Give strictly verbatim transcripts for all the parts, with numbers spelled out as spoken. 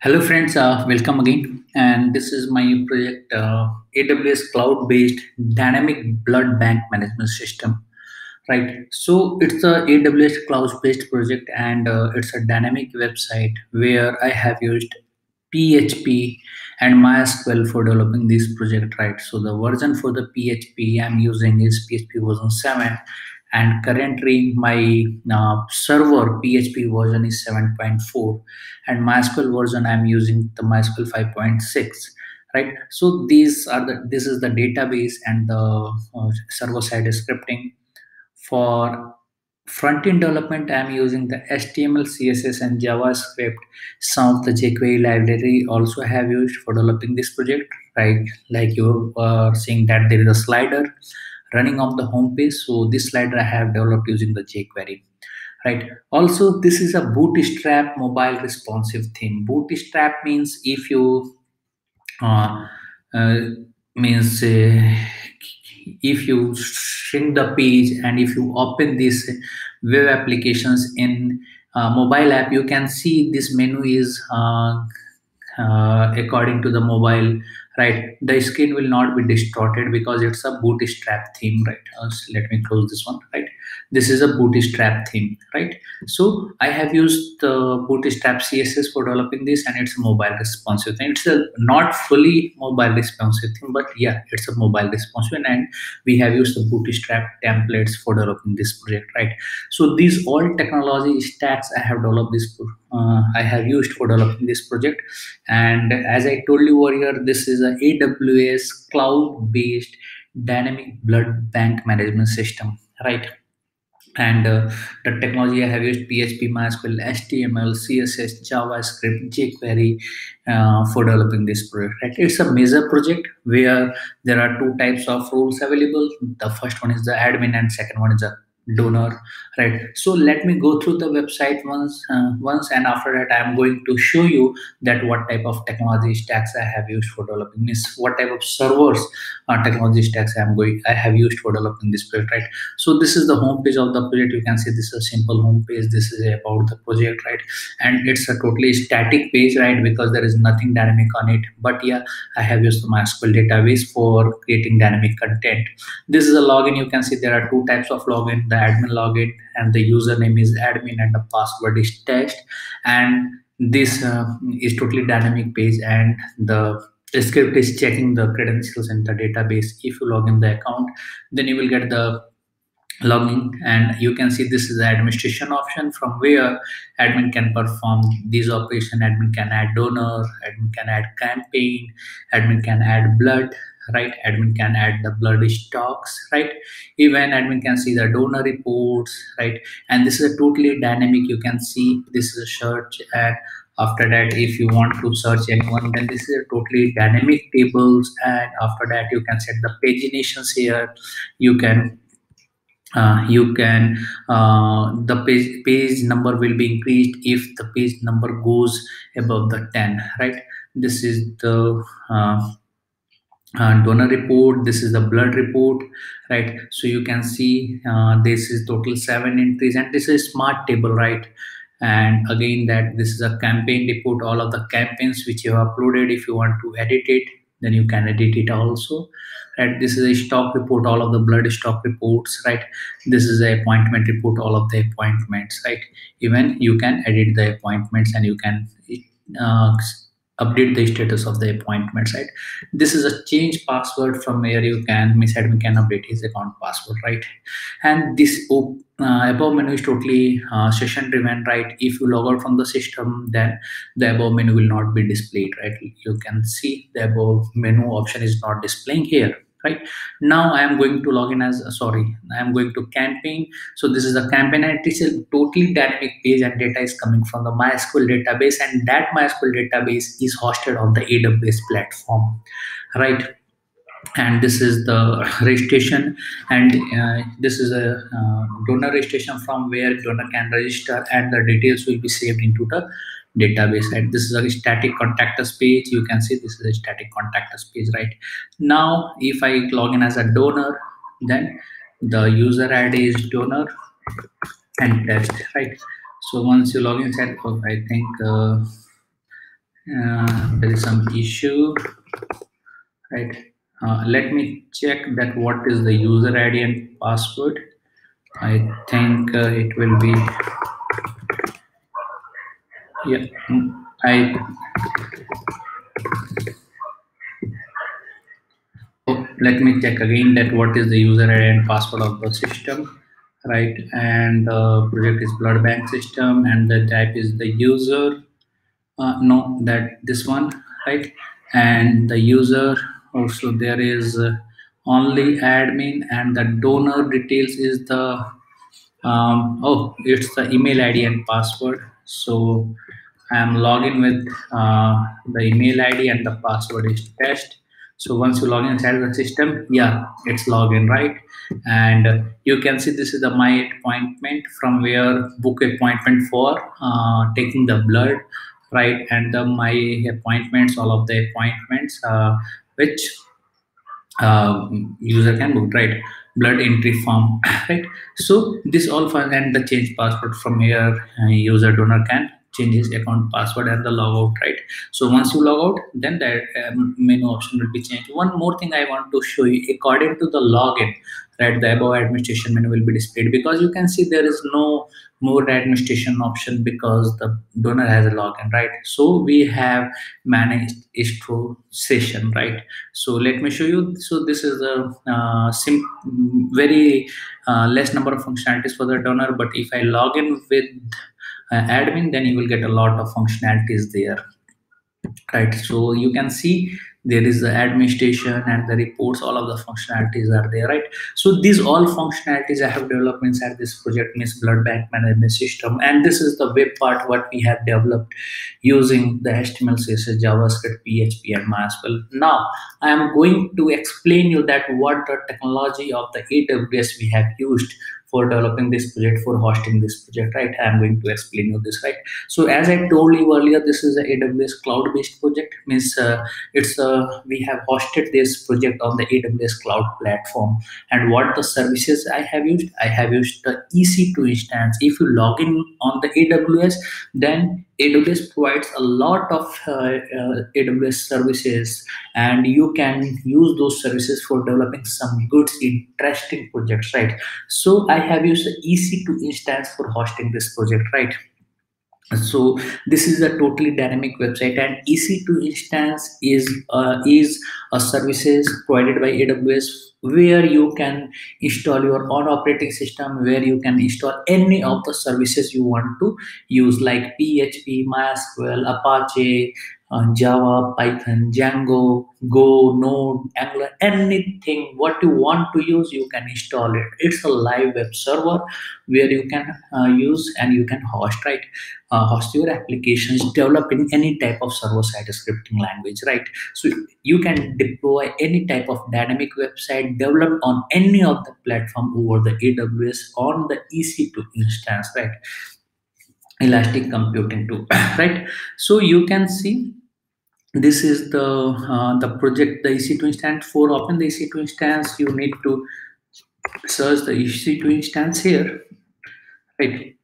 Hello friends, uh, welcome again, and this is my project uh, A W S cloud-based dynamic blood bank management system, right? So it's a A W S cloud-based project, and uh, it's a dynamic website where I have used P H P and MySQL for developing this project, right? So the version for the P H P I'm using is P H P version seven, and currently my uh, server P H P version is seven point four, and MySQL version I'm using the MySQL five point six, right? So these are the this is the database and the uh, server side scripting. For front end development, I'm using the H T M L, C S S, and JavaScript. Some of the jQuery library also have used for developing this project, right? Like you are seeing that there is a slider running off the home page. So this slider I have developed using the jQuery, right? Also, this is a Bootstrap mobile responsive theme. Bootstrap means if you uh, uh, means uh, if you shrink the page and if you open these web applications in uh, mobile app, you can see this menu is uh, uh, according to the mobile, right? The screen will not be distorted because it's a Bootstrap theme, right? Uh, so let me close this one, right? This is a Bootstrap theme, right? So I have used the uh, Bootstrap C S S for developing this, and it's a mobile responsive thing. It's a not fully mobile responsive thing, but yeah, it's a mobile responsive, and we have used the Bootstrap templates for developing this project, right? So these all technology stacks I have developed this, uh, I have used for developing this project, and as I told you earlier, this is a A W S cloud-based dynamic blood bank management system, right? And uh, the technology I have used P H P, MySQL, H T M L, C S S, JavaScript, jQuery uh, for developing this project, right? It's a major project where there are two types of roles available. The first one is the admin and second one is the donor, right? So let me go through the website once uh, once and after that I'm going to show you that what type of technology stacks I have used for developing this, what type of servers uh, technology stacks I'm going I have used for developing this project, right? So this is the home page of the project. You can see this is a simple home page. This is about the project, right? And it's a totally static page, right? Because there is nothing dynamic on it, but yeah, I have used the MySQL database for creating dynamic content. This is a login. You can see there are two types of login. The admin login, and the username is admin and the password is test, and this uh, is totally dynamic page, and the script is checking the credentials in the database. If you log in the account, then you will get the login, and you can see this is the administration option from where admin can perform these operations. Admin can add donor, admin can add campaign, admin can add blood, right? Admin can add the blood stocks, right? Even admin can see the donor reports, right? And this is a totally dynamic. You can see this is a search, and after that if you want to search anyone, then this is a totally dynamic tables, and after that you can set the paginations here. You can Uh, you can uh, the page, page number will be increased if the page number goes above the ten, right? This is the uh, uh, donor report. This is the blood report, right? So you can see uh, this is total seven entries, and this is smart table, right? And again, that this is a campaign report, all of the campaigns which you have uploaded. If you want to edit it, then you can edit it also, right? This is a stock report, all of the blood stock reports, right? This is an appointment report, all of the appointments, right? Even you can edit the appointments, and you can uh, update the status of the appointments, right? This is a change password. From here you can, Miss Admin can update his account password, right? And this op Uh, above menu is totally uh, session driven, right? If you log out from the system, then the above menu will not be displayed, right? You can see the above menu option is not displaying here, right? Now I am going to log in as uh, sorry I am going to campaign. So this is the campaign, and it's a totally dynamic page, and data is coming from the MySQL database, and that MySQL database is hosted on the A W S platform, right? And this is the registration, and uh, this is a uh, donor registration from where donor can register, and the details will be saved into the database, right? This is a static contact us page. You can see this is a static contact us page, right? Now if I log in as a donor, then the user I D is donor and test, right? So once you log in, said, oh, I think uh, uh, there is some issue, right? Uh, let me check that what is the user I D and password. I think uh, it will be, yeah, I, oh, let me check again that what is the user I D and password of the system, right? And the uh, project is blood bank system and the type is the user, uh, no, that this one, right? And the user also there is uh, only admin, and the donor details is the, um, oh, it's the email I D and password. So I am logging with uh, the email I D and the password is test. So once you log in inside the system, yeah, it's login, right? And you can see this is the my appointment from where book appointment for uh, taking the blood, right? And the my appointments, all of the appointments uh, which uh, user can book, right? Blood entry form, right? So this all fun, and the change password from here, uh, user donor can change his account password and the logout, right? So once you log out, then that um, menu option will be changed. One more thing I want to show you, according to the login, right, the above administration menu will be displayed, because you can see there is no more administration option because the donor has a login, right? So we have managed istro session, right? So let me show you. So this is a uh, sim very uh, less number of functionalities for the donor, but if I log in with Uh, admin, then you will get a lot of functionalities there, right? So you can see there is the administration and the reports, all of the functionalities are there, right? So these all functionalities I have developed inside this project, means blood bank management system, and this is the web part what we have developed using the H T M L, C S S, JavaScript, P H P and MySQL. Now I am going to explain you that what the technology of the A W S we have used for developing this project, for hosting this project, right? I'm going to explain you this, right? So as I told you earlier, this is an A W S cloud-based project, means uh, it's uh, we have hosted this project on the A W S cloud platform. And what the services I have used, I have used the E C two instance. If you log in on the A W S, then A W S provides a lot of uh, uh, A W S services, and you can use those services for developing some good, interesting projects, right? So I have used the E C two instance for hosting this project, right? So this is a totally dynamic website, and E C two instance is uh, is a services provided by A W S where you can install your own operating system, where you can install any of the services you want to use, like P H P, MySQL, Apache, uh, Java, Python, Django, Go, Node, Angular, anything what you want to use, you can install it. It's a live web server where you can uh, use and you can host, right? Uh, host your applications developed in any type of server-side scripting language, right? So you can deploy any type of dynamic website developed on any of the platform over the A W S on the E C two instance, right? Elastic computing too, right? So you can see this is the uh, the project, the E C two instance. For open the E C two instance, you need to search the E C two instance here, right?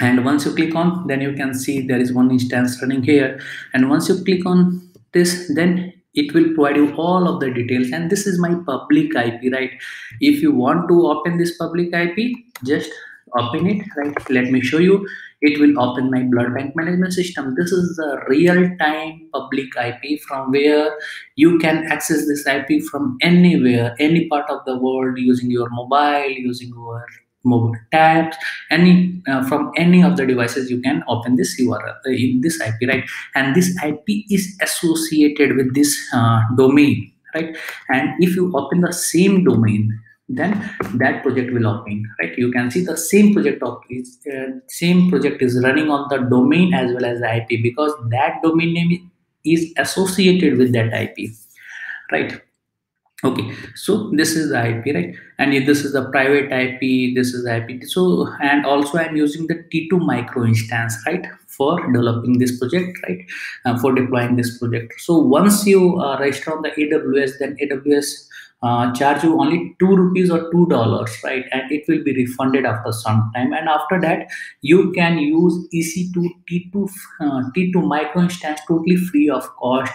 And once you click on, then you can see there is one instance running here, and once you click on this, then it will provide you all of the details. And this is my public I P, right? If you want to open this public I P, just open it, right? Let me show you. It will open my blood bank management system. This is the real-time public I P from where you can access this I P from anywhere, any part of the world, using your mobile, using your mobile tabs, any uh, from any of the devices you can open this U R L uh, in this I P, right? And this I P is associated with this uh, domain, right? And if you open the same domain, then that project will open, right? You can see the same project of, uh, same project is running on the domain as well as the I P, because that domain name is associated with that I P, right? Okay, so this is the I P, right? And if this is the private I P, this is the I P. So, and also I'm using the T two micro instance, right, for developing this project, right, uh, for deploying this project. So once you uh, register on the A W S, then A W S uh, charge you only two rupees or two dollars, right? And it will be refunded after some time. And after that, you can use E C two T two uh, T two micro instance totally free of cost.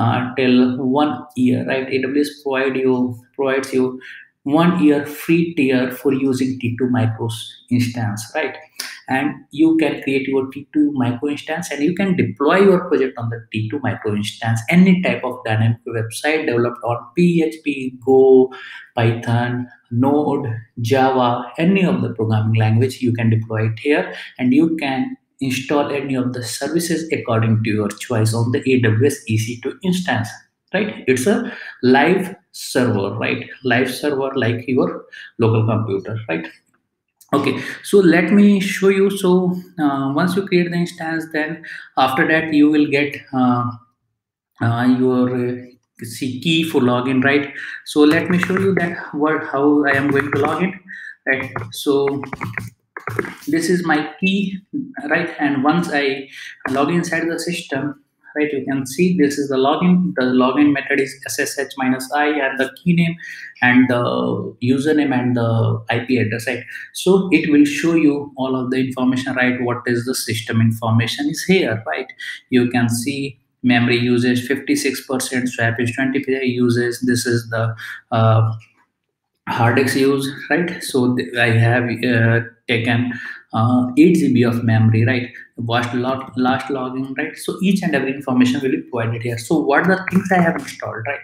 Uh, till one year, right? A W S provide you provides you one year free tier for using T two micro instance, right? And you can create your T two micro instance and you can deploy your project on the T two micro instance. Any type of dynamic website developed on P H P, Go, Python, Node, Java, any of the programming language, you can deploy it here, and you can install any of the services according to your choice on the A W S E C two instance, right? It's a live server, right? Live server like your local computer, right? Okay, so let me show you. So uh, once you create the instance, then after that you will get uh, uh, your uh, see key for login, right? So let me show you that what how I am going to log in, right? So this is my key, right? And once I log inside the system, right, you can see this is the login. The login method is S S H minus I and the key name and the username and the I P address, right? So it will show you all of the information, right? What is the system information is here, right? You can see memory usage fifty-six percent, swap is twenty percent usage. This is the uh, hard disk use, right? So I have uh, taken uh, eight G B of memory, right? Last log, last logging, right? So each and every information will be provided here. So what are the things I have installed, right?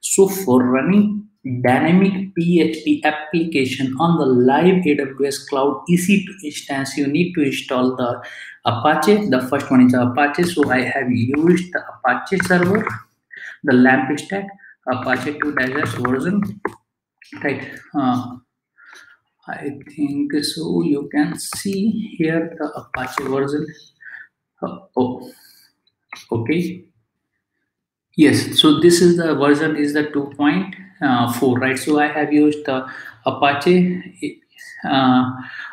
So for running dynamic P H P application on the live A W S cloud E C two instance, you need to install the Apache. The first one is Apache. So I have used the Apache server, the LAMP stack, Apache two point oh version, right? Uh, I think so. You can see here the Apache version. Oh, oh, okay. Yes. So this is the version is the two point four, right? So I have used the Apache uh,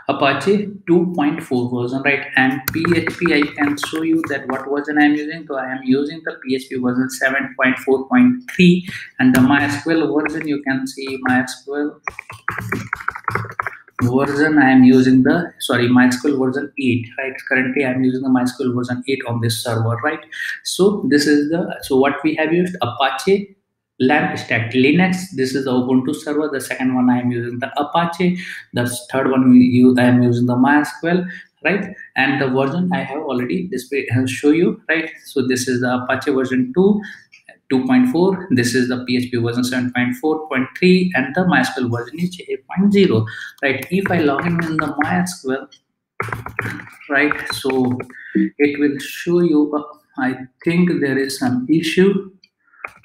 Apache two point four version, right? And P H P, I can show you that what version I am using. So I am using the P H P version seven point four point three, and the MySQL version. You can see MySQL version I am using the sorry MySQL version eight, right? Currently I am using the MySQL version eight on this server, right? So this is the so what we have used Apache LAMP stack Linux. This is the Ubuntu server. The second one I am using the Apache. The third one we use I am using the MySQL, right? And the version I have already displayed. I'll show you, right? So this is the Apache version two. two point four, this is the P H P version seven point four point three, and the MySQL version is eight point oh, right? If I log in in the MySQL, right, so it will show you, uh, I think there is some issue.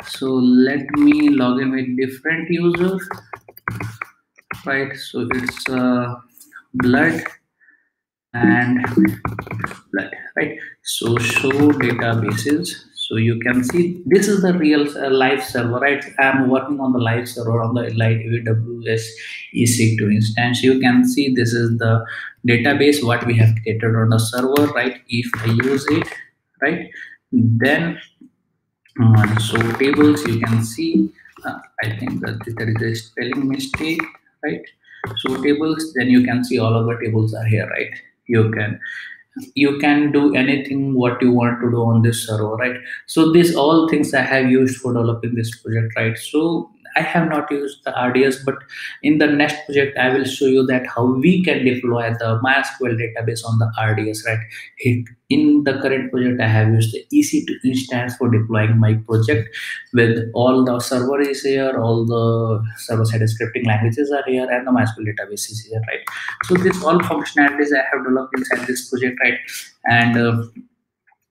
So let me log in with different user, right? So it's uh, blood and blood, right? So show databases. So you can see this is the real uh, live server, right? I'm working on the live server on the live A W S E C two instance. You can see this is the database what we have created on the server, right? If I use it, right, then uh, so tables, you can see uh, I think that there is a spelling mistake, right? So tables, then you can see all of the tables are here, right? You can you can do anything what you want to do on this server, right? So these all things I have used for developing this project, right? So I have not used the R D S, but in the next project I will show you that how we can deploy the MySQL database on the R D S, right? In the current project I have used the E C two instance for deploying my project with all the server is here, all the server-side scripting languages are here, and the MySQL database is here, right? So this all functionalities I have developed inside this project, right? And uh,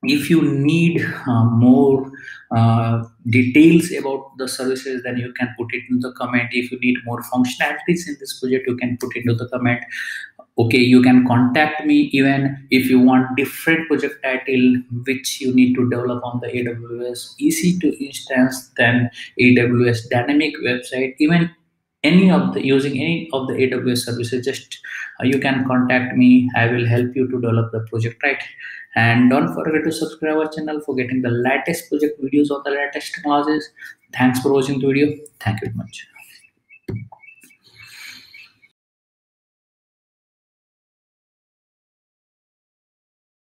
if you need uh, more uh, details about the services, then you can put it in the comment. If you need more functionalities in this project, you can put it into the comment. Okay, you can contact me even if you want different project title which you need to develop on the A W S E C two instance, then A W S dynamic website, even any of the using any of the A W S services. Just uh, you can contact me. I will help you to develop the project, right? And don't forget to subscribe our channel for getting the latest project videos on the latest technologies. Thanks for watching the video. Thank you very much.